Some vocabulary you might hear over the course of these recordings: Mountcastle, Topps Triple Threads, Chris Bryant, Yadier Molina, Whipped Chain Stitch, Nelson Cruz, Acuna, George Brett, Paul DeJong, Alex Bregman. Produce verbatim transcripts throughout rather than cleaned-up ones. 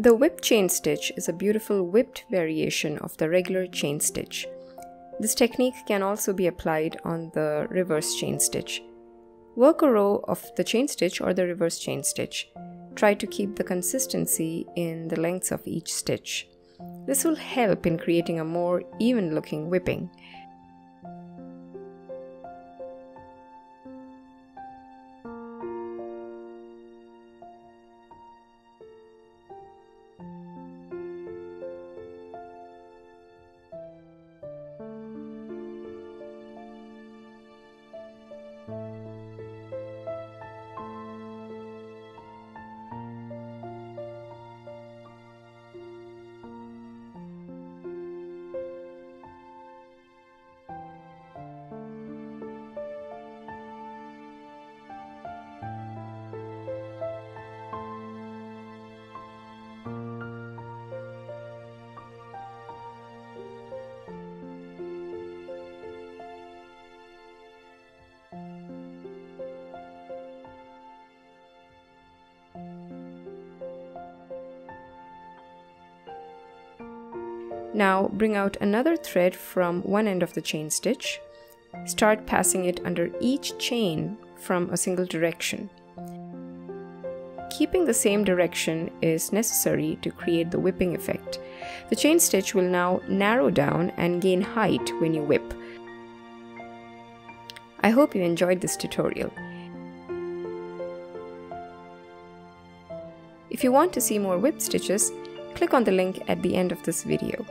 The whipped chain stitch is a beautiful whipped variation of the regular chain stitch. This technique can also be applied on the reverse chain stitch. Work a row of the chain stitch or the reverse chain stitch. Try to keep the consistency in the lengths of each stitch. This will help in creating a more even looking whipping. Now bring out another thread from one end of the chain stitch. Start passing it under each chain from a single direction. Keeping the same direction is necessary to create the whipping effect. The chain stitch will now narrow down and gain height when you whip. I hope you enjoyed this tutorial. If you want to see more whip stitches, click on the link at the end of this video.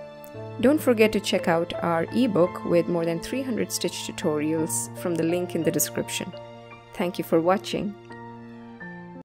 Don't forget to check out our ebook with more than three hundred stitch tutorials from the link in the description. Thank you for watching.